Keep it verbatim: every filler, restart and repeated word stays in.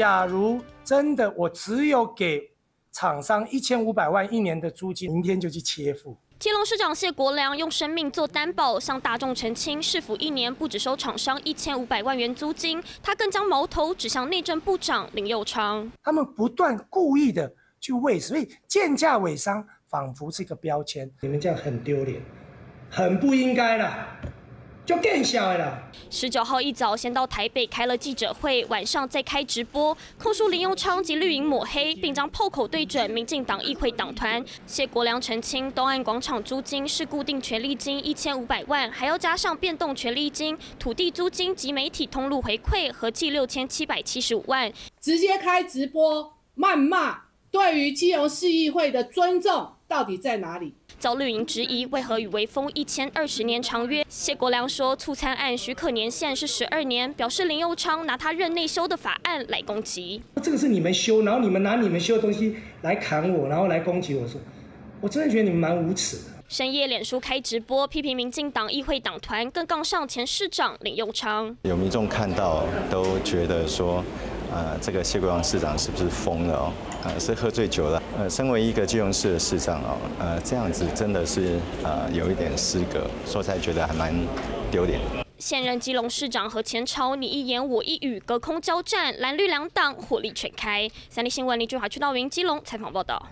假如真的我只有给厂商一千五百万一年的租金，明天就去切腹。 基隆市长谢国良用生命做担保，向大众澄清市府一年不只收厂商一千五百万元租金，他更将矛头指向内政部长林右昌。他们不断故意的去为，所以贱价伪商仿佛是一个标签，你们这样很丢脸，很不应该啦。 就更小了。十九号一早，先到台北开了记者会，晚上再开直播，控诉林右昌及绿营抹黑，并将炮口对准民进党议会党团。谢国良澄清，东岸广场租金是固定权利金一千五百万，还要加上变动权利金、土地租金及媒体通路回馈，合计六千七百七十五万。直接开直播谩骂，对于基隆市议会的尊重到底在哪里？ 遭绿营质疑为何与微风一签二十年长约，谢国良说，促参案许可年限是十二年，表示林右昌拿他任内修的法案来攻击。这个是你们修，然后你们拿你们修的东西来砍我，然后来攻击我，说，我真的觉得你们蛮无耻的。深夜，脸书开直播批评民进党议会党团，更杠上前市长林右昌。有民众看到都觉得说。 呃，这个谢国良市长是不是疯了哦？呃，是喝醉酒了。呃，身为一个基隆市的市长哦，呃，这样子真的是呃有一点失格，说起来觉得还蛮丢脸。现任基隆市长和前朝你一言我一语，隔空交战，蓝绿两党火力全开。三立新闻林俊华、屈道云，基隆采访报道。